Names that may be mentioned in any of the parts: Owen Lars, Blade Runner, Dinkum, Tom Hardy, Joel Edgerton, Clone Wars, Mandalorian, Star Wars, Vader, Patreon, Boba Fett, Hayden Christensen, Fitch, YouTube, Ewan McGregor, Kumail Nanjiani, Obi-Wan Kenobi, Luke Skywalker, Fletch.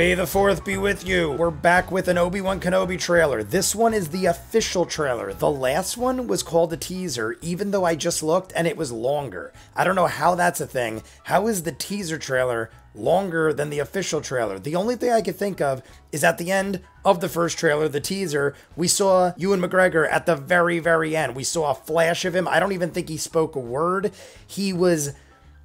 May the 4th be with you. We're back with an Obi-Wan Kenobi trailer. This one is the official trailer. The last one was called a teaser, even though I just looked and it was longer. I don't know how that's a thing. How is the teaser trailer longer than the official trailer? The only thing I could think of is at the end of the first trailer, the teaser, we saw Ewan McGregor at the very, very end. We saw a flash of him. I don't even think he spoke a word. He was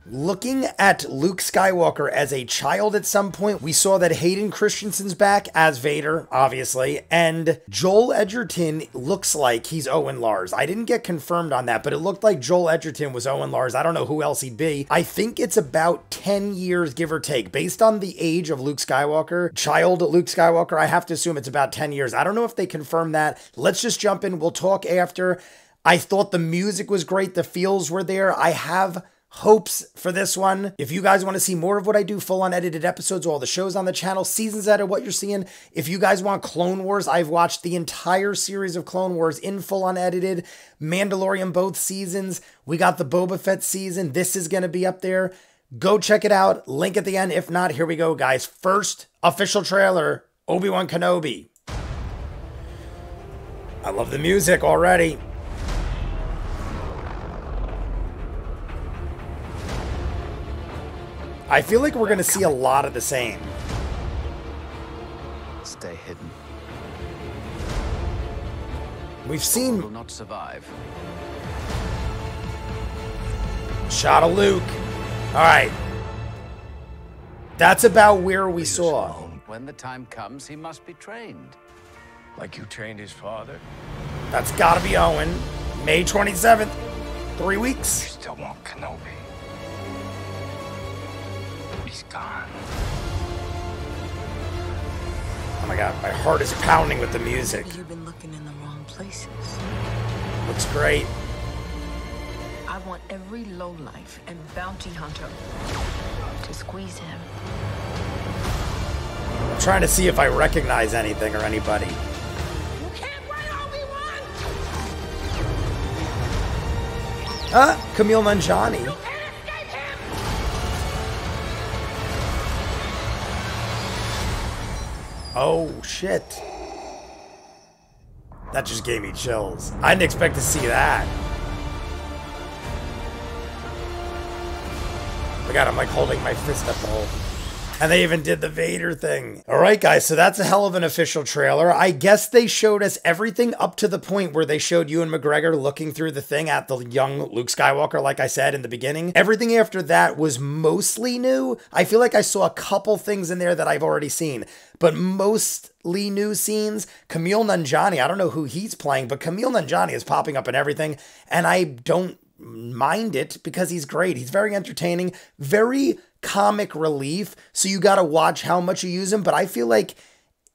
looking at Luke Skywalker as a child at some point. We saw that Hayden Christensen's back as Vader, obviously, and Joel Edgerton looks like he's Owen Lars. I didn't get confirmed on that, but it looked like Joel Edgerton was Owen Lars. I don't know who else he'd be. I think it's about 10 years, give or take. Based on the age of Luke Skywalker, child Luke Skywalker, I have to assume it's about 10 years. I don't know if they confirmed that. Let's just jump in. We'll talk after. I thought the music was great. The feels were there. I have hopes for this one. If you guys want to see more of what I do, full on edited episodes, all the shows on the channel, seasons out of what you're seeing. If you guys want Clone Wars, I've watched the entire series of Clone Wars in full on edited. Mandalorian, both seasons. We got the Boba Fett season. This is going to be up there. Go check it out. Link at the end. If not, here we go, guys. First official trailer, Obi-Wan Kenobi. I love the music already. I feel like we're going to see a lot of the same. Stay hidden. We've seen will not survive. Shot of Luke. All right. That's about where we saw. When the time comes, he must be trained. Like you trained his father. That's got to be Owen. May 27th. 3 weeks. You still want Kenobi. He's gone. Oh my god, my heart is pounding with the music. You've been looking in the wrong places. Looks great. I want every lowlife and bounty hunter to squeeze him. I'm trying to see if I recognize anything or anybody. You can't win, Obi-Wan! Ah, Kumail Nanjiani. Oh, shit. That just gave me chills. I didn't expect to see that. I got him like holding my fist up the hole. And they even did the Vader thing. All right, guys, so that's a hell of an official trailer. I guess they showed us everything up to the point where they showed Ewan McGregor looking through the thing at the young Luke Skywalker, like I said in the beginning. Everything after that was mostly new. I feel like I saw a couple things in there that I've already seen, but mostly new scenes. Kumail Nanjiani, I don't know who he's playing, but Kumail Nanjiani is popping up in everything, and I don't mind it because he's great. He's very entertaining, very comic relief, so you got to watch how much you use him, but I feel like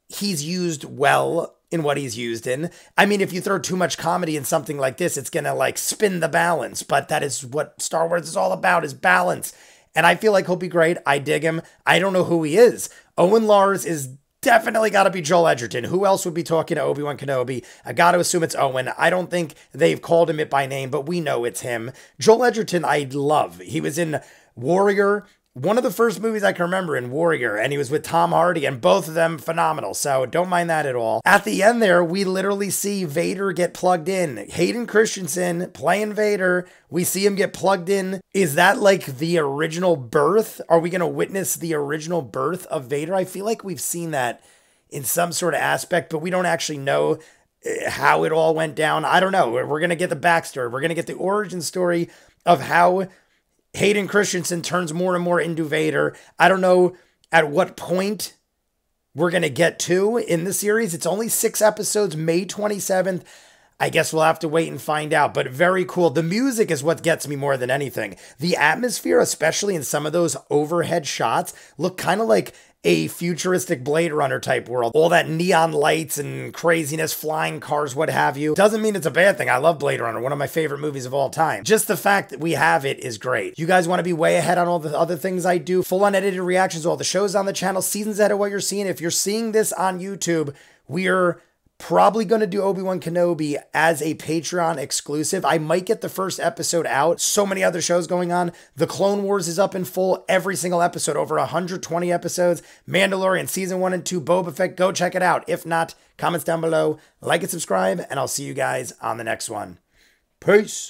he's used well in what he's used in. I mean, if you throw too much comedy in something like this, it's gonna like spin the balance, but that is what Star Wars is all about, is balance, and I feel like he'll be great. I dig him. I don't know who he is. Owen Lars is definitely got to be Joel Edgerton. Who else would be talking to Obi-Wan Kenobi? I got to assume it's Owen. I don't think they've called him it by name, but we know it's him. Joel Edgerton, I love. He was in Warrior, one of the first movies I can remember, in Warrior, and he was with Tom Hardy, and both of them phenomenal, so don't mind that at all. At the end there, we literally see Vader get plugged in. Hayden Christensen playing Vader, we see him get plugged in. Is that like the original birth? Are we going to witness the original birth of Vader? I feel like we've seen that in some sort of aspect, but we don't actually know how it all went down. I don't know. We're going to get the backstory. We're going to get the origin story of how Hayden Christensen turns more and more into Vader. I don't know at what point we're going to get to in the series. It's only 6 episodes, May 27th. I guess we'll have to wait and find out, but very cool. The music is what gets me more than anything. The atmosphere, especially in some of those overhead shots, look kind of like a futuristic Blade Runner type world. All that neon lights and craziness, flying cars, what have you. Doesn't mean it's a bad thing. I love Blade Runner, one of my favorite movies of all time. Just the fact that we have it is great. You guys want to be way ahead on all the other things I do. Full unedited reactions, all the shows on the channel, seasons ahead of what you're seeing. If you're seeing this on YouTube, we're Probably going to do Obi-Wan Kenobi as a Patreon exclusive. I might get the first episode out. So many other shows going on. The Clone Wars is up in full. Every single episode, over 120 episodes. Mandalorian season 1 and 2, Boba Fett. Go check it out. If not, comments down below, like and subscribe, and I'll see you guys on the next one. Peace.